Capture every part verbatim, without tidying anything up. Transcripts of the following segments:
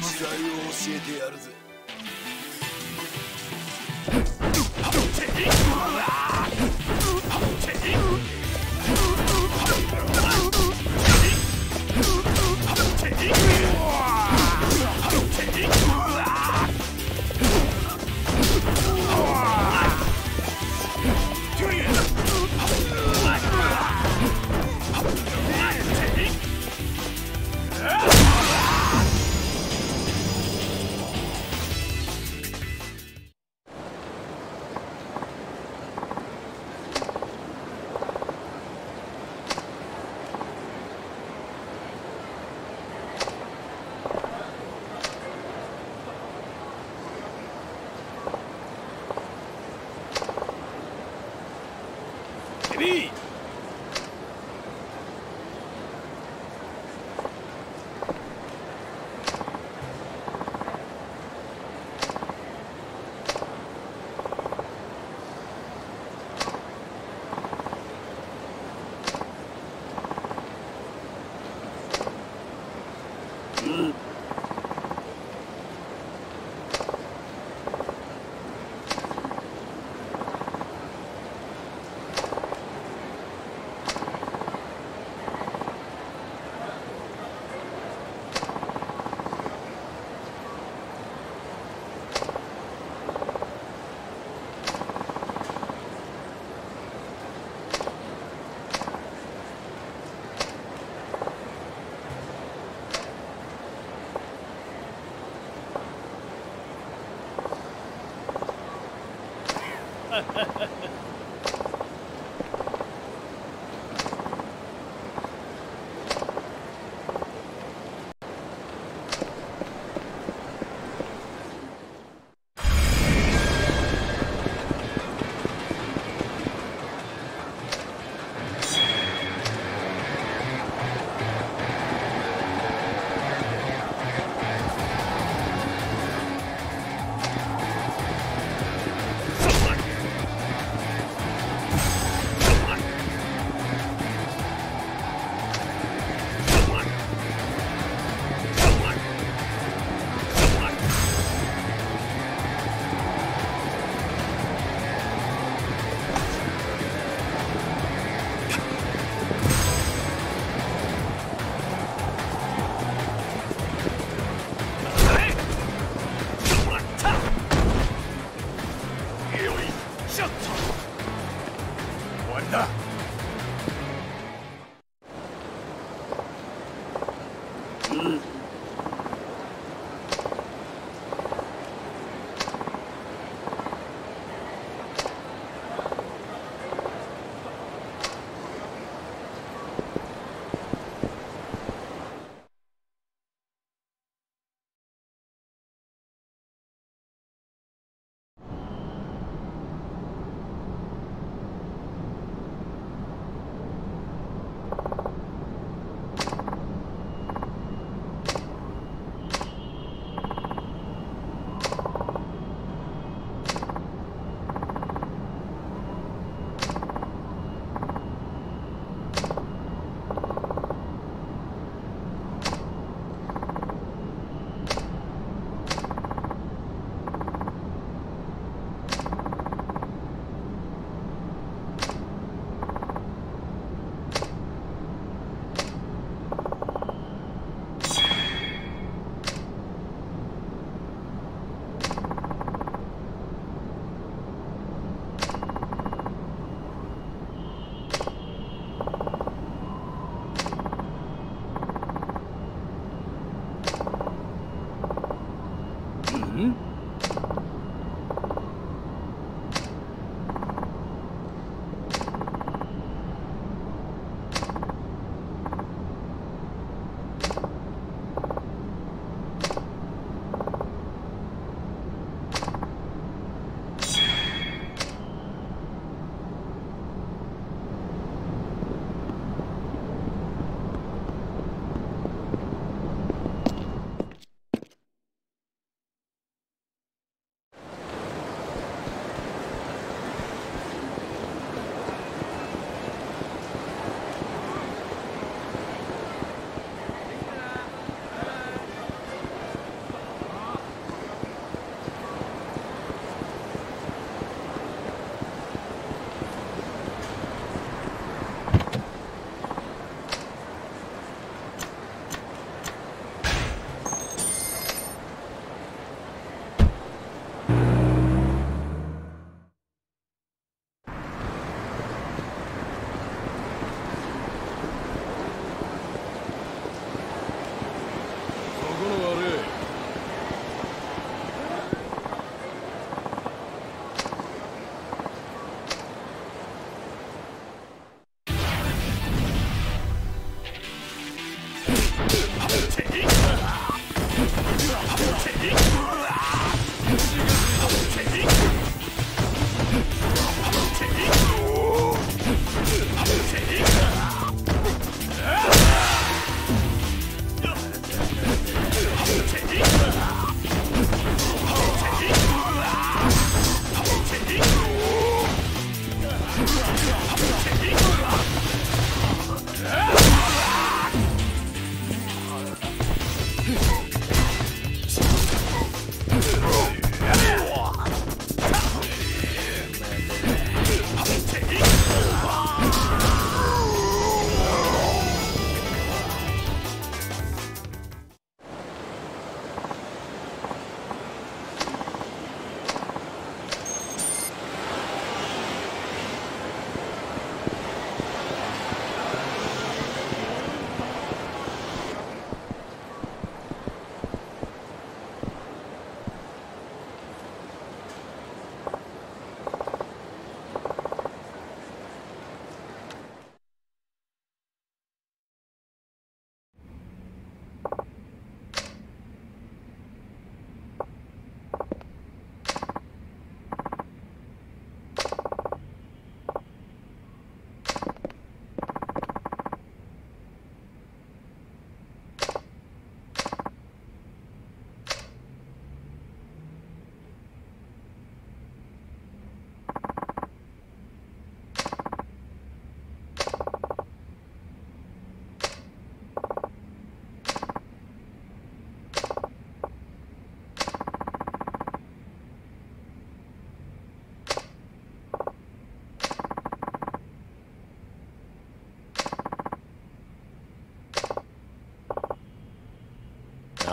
時代を教えてやるぜ。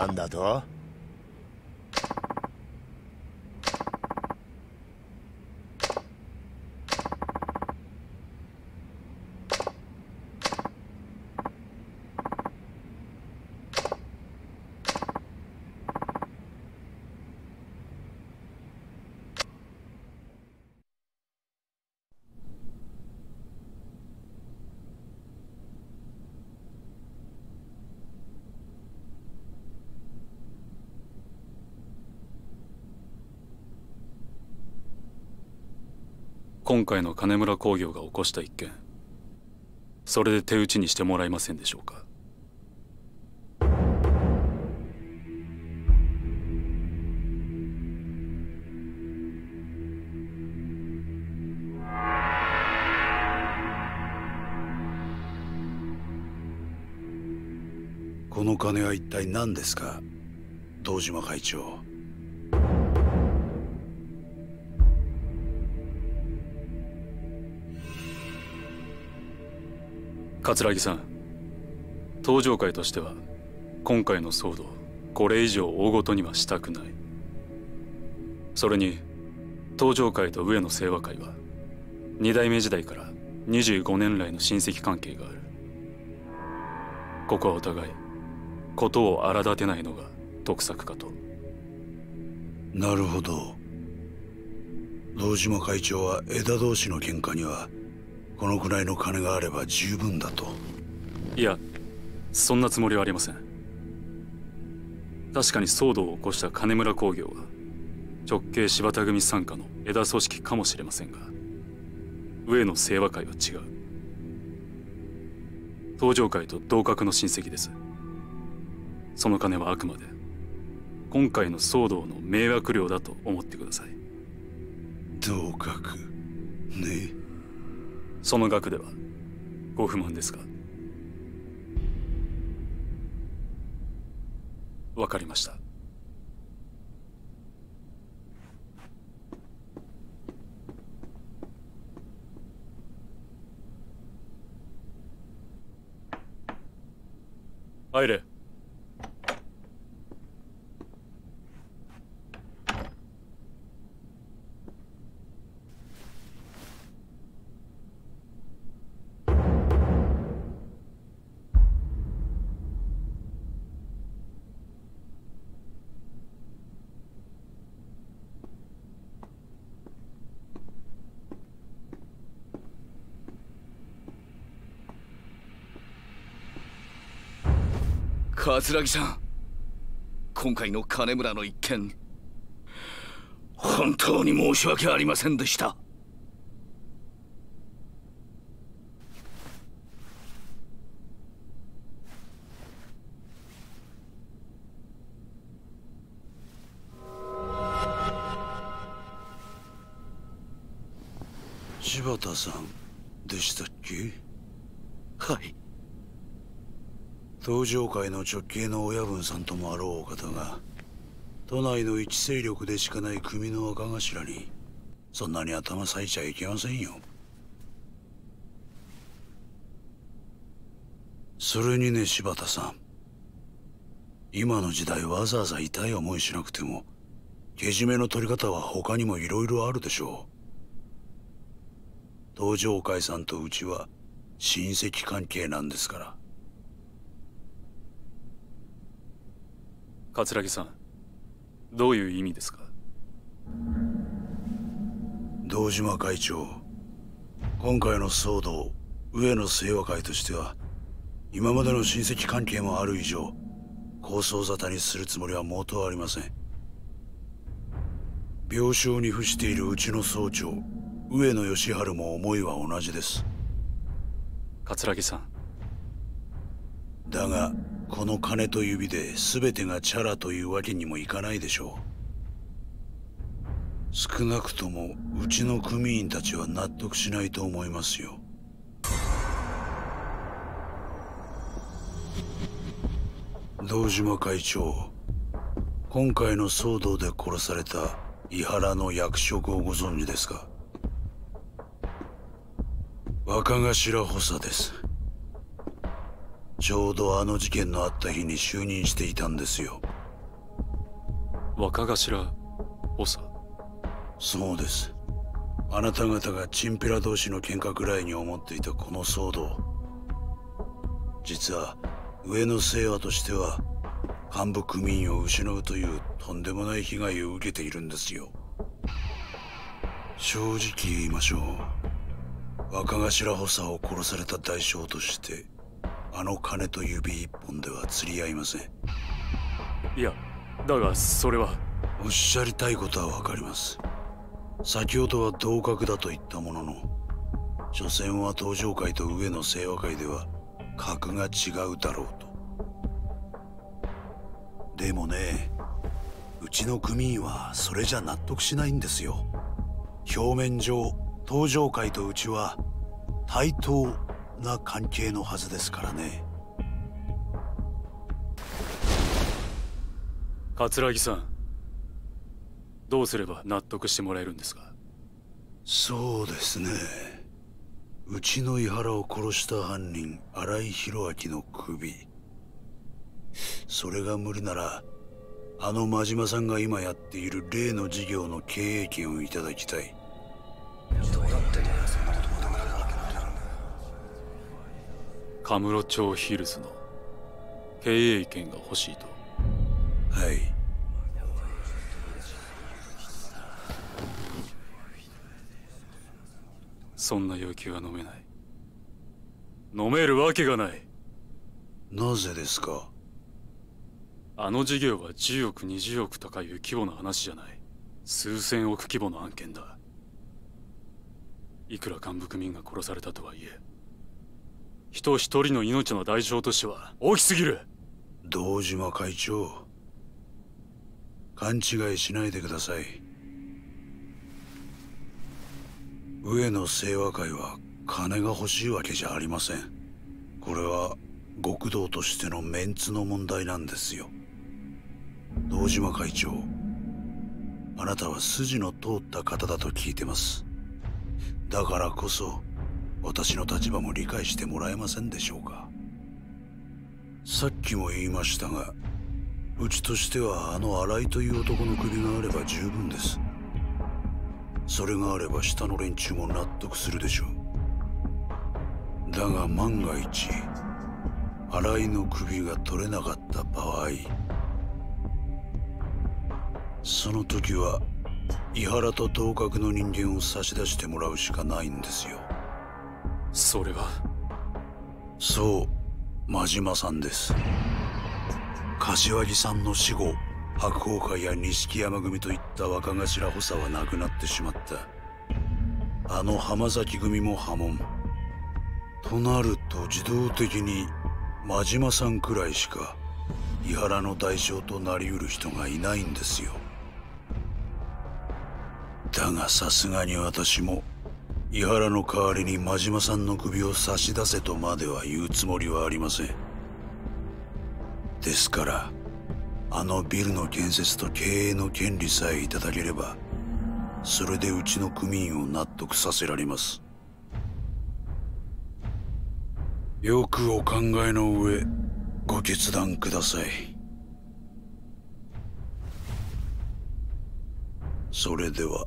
なんだと？今回の金村工業が起こした一件、それで手打ちにしてもらえませんでしょうか。この金は一体何ですか、堂島会長。桂木さん、東条会としては今回の騒動、これ以上大ごとにはしたくない。それに東条会と上野清和会はに代目時代からにじゅうごねん来の親戚関係がある。ここはお互い事を荒立てないのが得策かと。なるほど。堂島会長は枝同士の喧嘩にはこのくらいの金があれば十分だと。いや、そんなつもりはありません。確かに騒動を起こした金村工業は直系柴田組傘下の枝組織かもしれませんが、上野清和会は違う。東条会と同格の親戚です。その金はあくまで今回の騒動の迷惑料だと思ってください。同格ねえ、その額ではご不満ですか。わかりました。入れ。桂木さん、今回の金村の一件、本当に申し訳ありませんでした。柴田さんでしたっけ。はい。東条会の直系の親分さんともあろうお方が、都内の一勢力でしかない組の若頭にそんなに頭裂いちゃいけませんよ。それにね、柴田さん、今の時代わざわざ痛い思いしなくてもけじめの取り方は他にもいろいろあるでしょう。東条会さんとうちは親戚関係なんですから。桂木さん、どういう意味ですか。堂島会長、今回の騒動、上野清和会としては今までの親戚関係もある以上、抗争沙汰にするつもりは元はありません。病床に伏しているうちの総長、上野義春も思いは同じです。桂木さん、だがこの金と指で全てがチャラというわけにもいかないでしょう。少なくともうちの組員たちは納得しないと思いますよ。堂島会長、今回の騒動で殺された井原の役職をご存知ですか。若頭補佐です。ちょうどあの事件のあった日に就任していたんですよ。若頭長。そうです。あなた方がチンピラ同士の喧嘩ぐらいに思っていたこの騒動、実は上の清和としては幹部組員を失うというとんでもない被害を受けているんですよ。正直言いましょう。若頭補佐を殺された代償としてあの金と指一本では釣り合いません。いや、だがそれは。おっしゃりたいことはわかります。先ほどは同格だと言ったものの、所詮は東条会と上野清和会では格が違うだろうと。でもね、うちの組員はそれじゃ納得しないんですよ。表面上東条会とうちは対等な関係のはずですからね。桂木さん、どうすれば納得してもらえるんですか？そうですね、うちの井原を殺した犯人荒井宏明の首、それが無理ならあの真島さんが今やっている例の事業の経営権をいただきたい。カムロ町ヒルズの経営権が欲しいと。はい。そんな要求は飲めない。飲めるわけがない。なぜですか？あの事業はじゅうおくにじゅうおくとかいう規模の話じゃない。数千億規模の案件だ。いくら幹部組員が殺されたとはいえ、人一人の命の代償としては大きすぎる。堂島会長、勘違いしないでください。上野清和会は金が欲しいわけじゃありません。これは極道としてのメンツの問題なんですよ。堂島会長、あなたは筋の通った方だと聞いてます。だからこそ私の立場も理解してもらえませんでしょうか。さっきも言いましたが、うちとしてはあの荒井という男の首があれば十分です。それがあれば下の連中も納得するでしょう。だが万が一荒井の首が取れなかった場合、その時は井原と同格の人間を差し出してもらうしかないんですよ。それは。そう、真島さんです。柏木さんの死後、白鵬会や錦山組といった若頭補佐はなくなってしまった。あの浜崎組も破門となると、自動的に真島さんくらいしか井原の代償となりうる人がいないんですよ。だがさすがに私も井原の代わりに真島さんの首を差し出せとまでは言うつもりはありません。ですからあのビルの建設と経営の権利さえいただければ、それでうちの組員を納得させられます。よくお考えの上ご決断ください。それでは。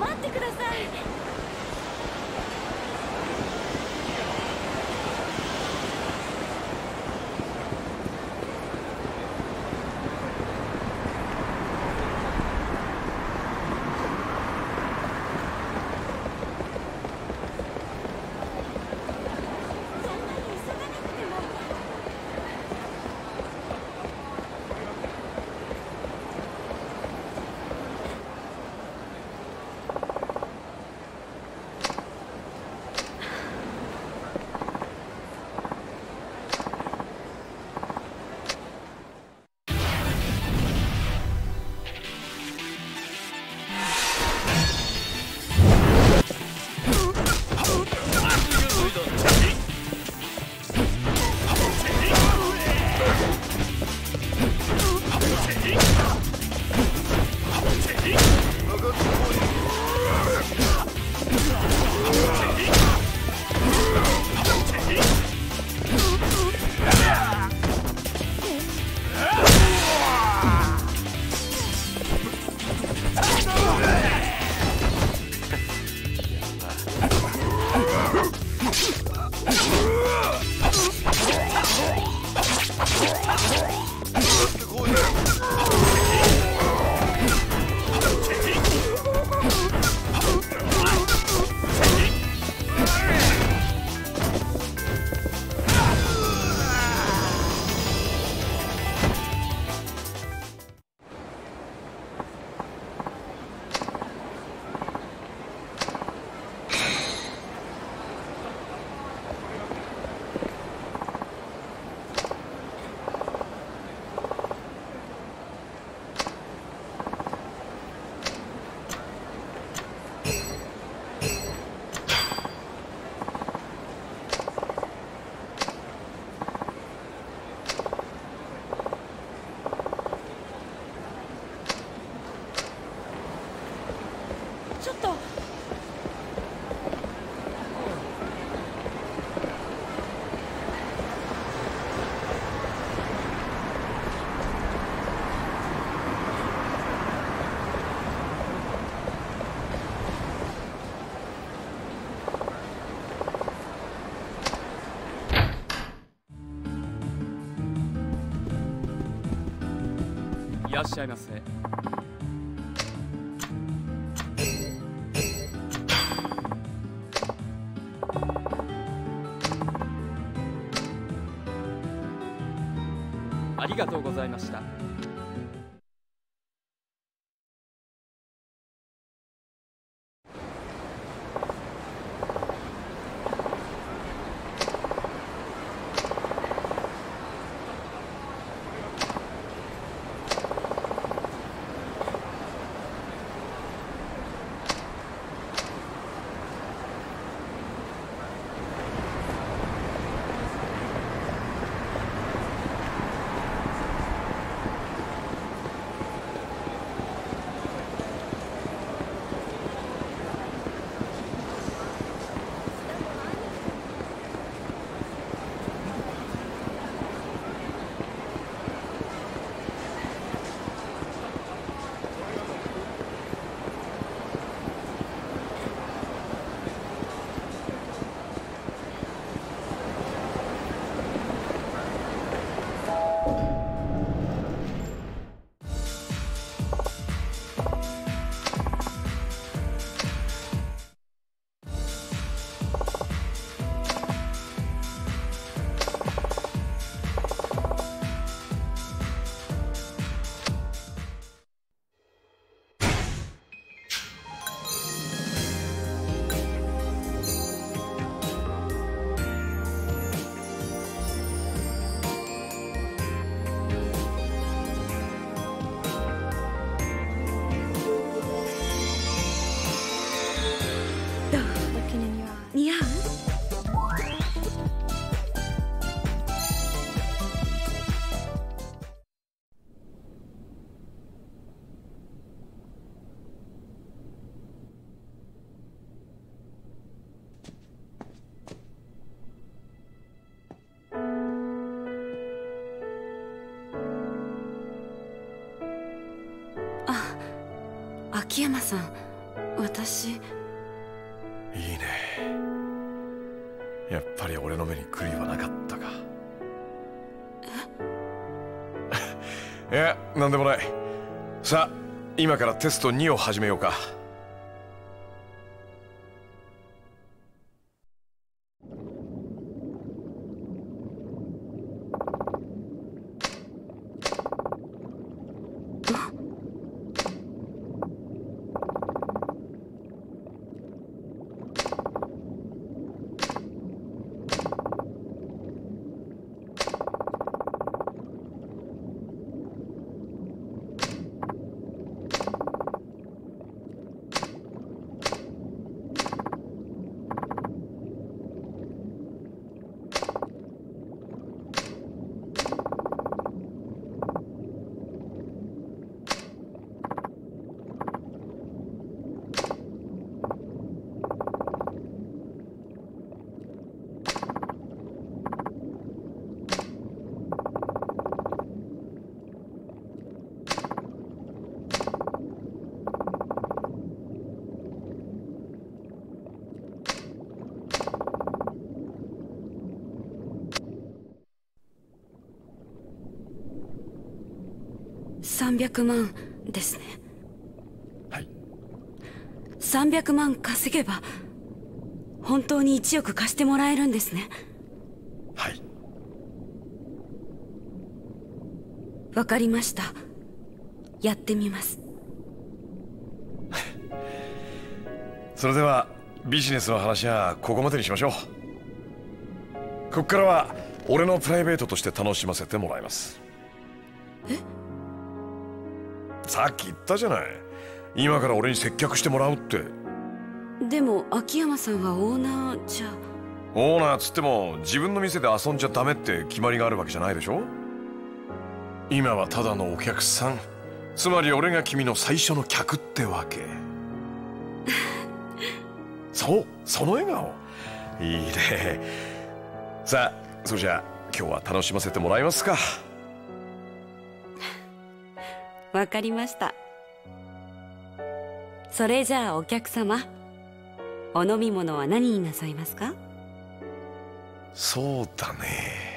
待ってください。いらっしゃいませ。ありがとうございました。秋山さん、私。いいね。やっぱり俺の目に狂いはなかったか。えいや、なんでもない。さあ、今からテストにを始めようか。さんびゃくまんですね。はい、さんびゃくまん稼げば本当にいちおく貸してもらえるんですね。はい、わかりました。やってみます。それではビジネスの話はここまでにしましょう。ここからは俺のプライベートとして楽しませてもらいます。え、さっき言ったじゃない、今から俺に接客してもらうって。でも秋山さんはオーナーじゃ。オーナーつっても自分の店で遊んじゃダメって決まりがあるわけじゃないでしょ。今はただのお客さん、つまり俺が君の最初の客ってわけ。そう、その笑顔いいね。さあ、それじゃあ今日は楽しませてもらいますか。わかりました。それじゃあお客様、お飲み物は何になさいますか？そうだね。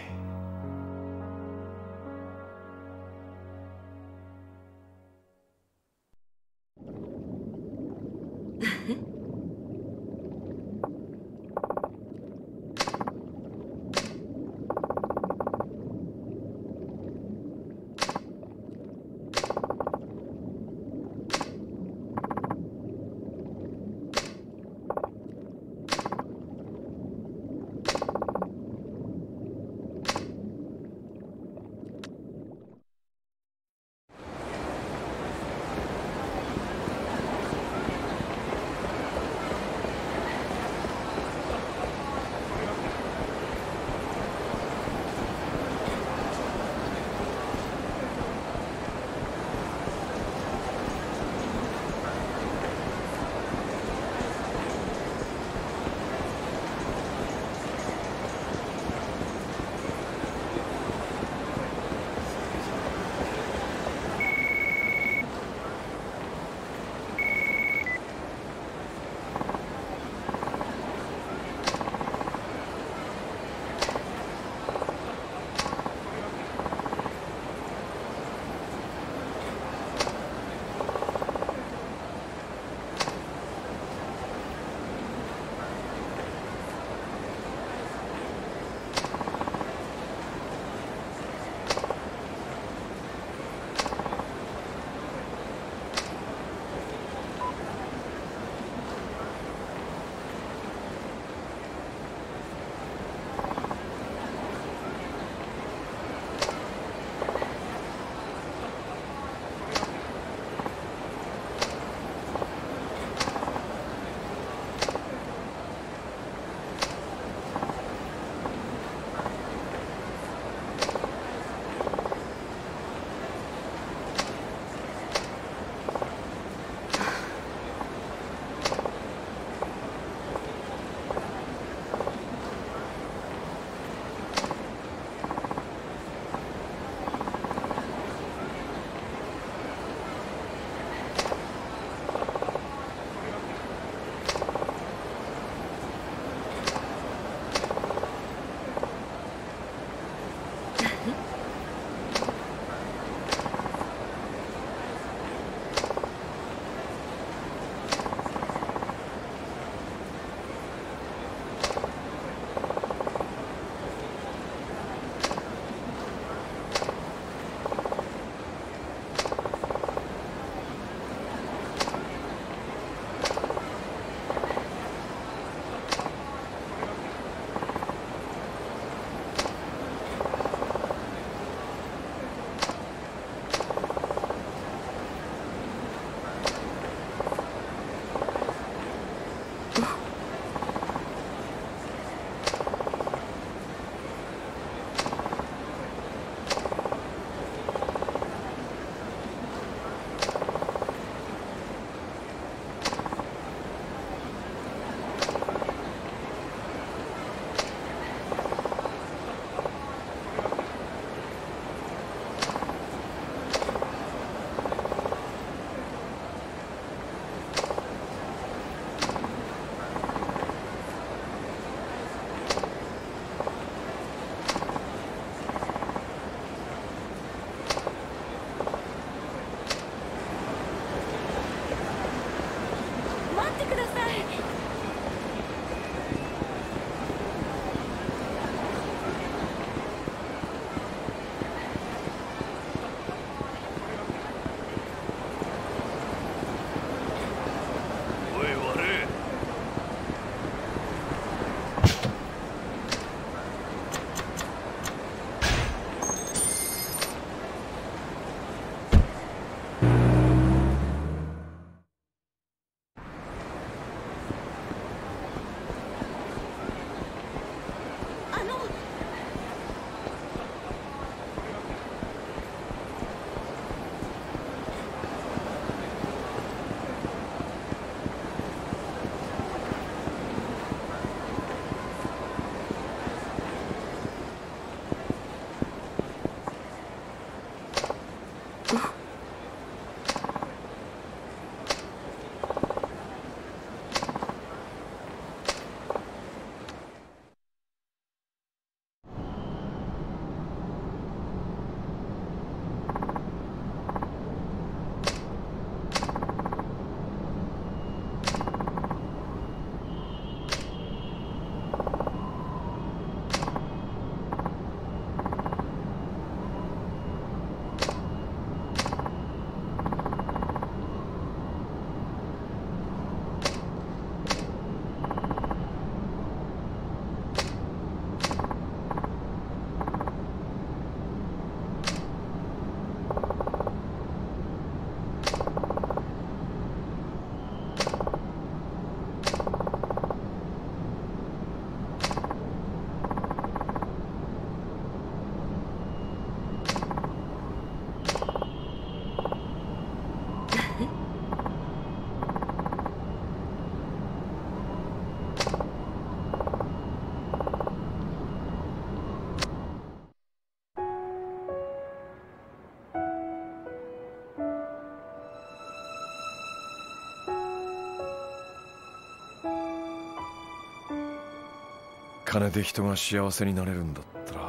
金で人が幸せになれるんだったら、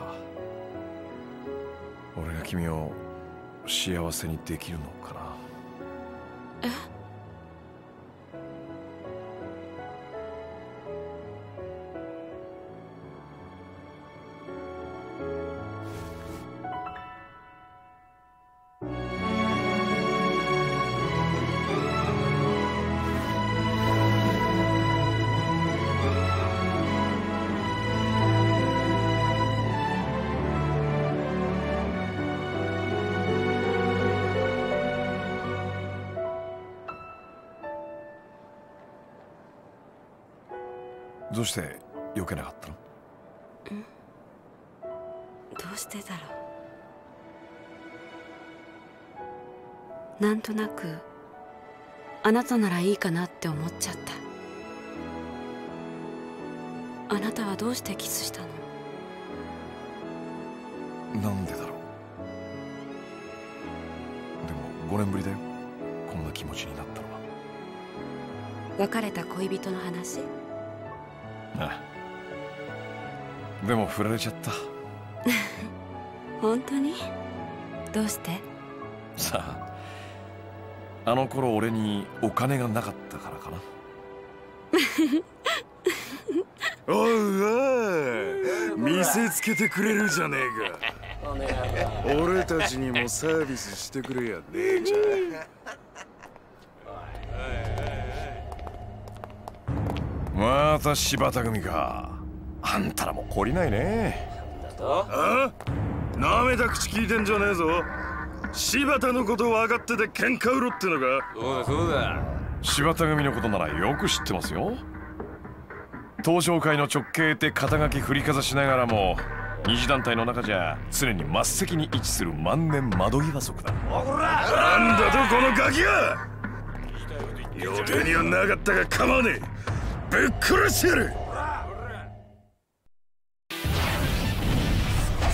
俺が君を幸せにできるのかな。え？どうして避けなかったの？うん。どうしてだろう。なんとなくあなたならいいかなって思っちゃった。あなたはどうしてキスしたの？なんでだろう。でもごねんぶりだよ。こんな気持ちになったのは。別れた恋人の話？ああ、でも振られちゃった本当に？どうして？さあ、あの頃俺にお金がなかったからかなおうおう、見せつけてくれるじゃねえか俺たちにもサービスしてくれやねえじゃまた柴田組か。あんたらも懲りないね。ああ、なめた口聞いてんじゃねえぞ。柴田のこと分かってて喧嘩売ろってのか。そうだそうだ、柴田組のことならよく知ってますよ。東証会の直系って肩書き振りかざしながらも二次団体の中じゃ常に末席に位置する万年窓際族だ。なんだとこのガキは。予定にはなかったが構わねえ。ぶっ殺してやる。少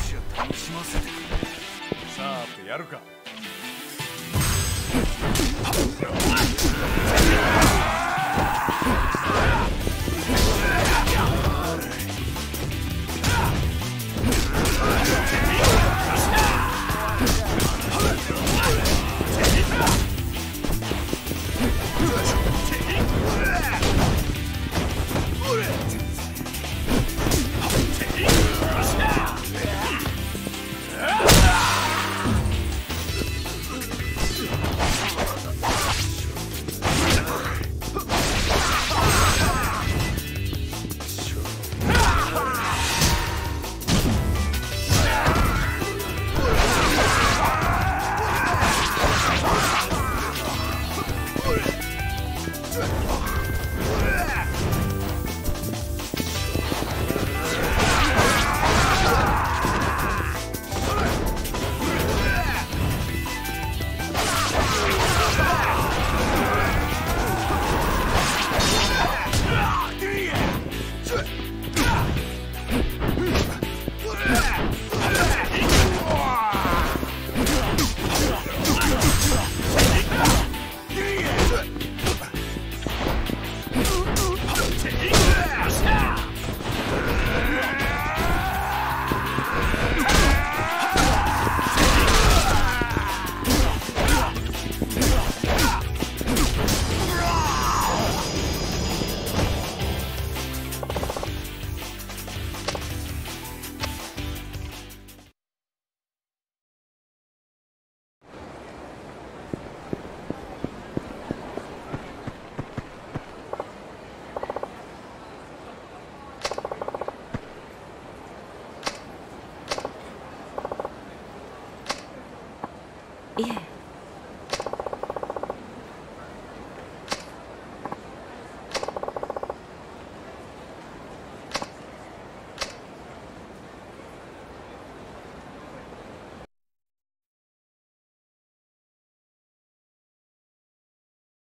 しは楽しませてくれ。さあってやるか。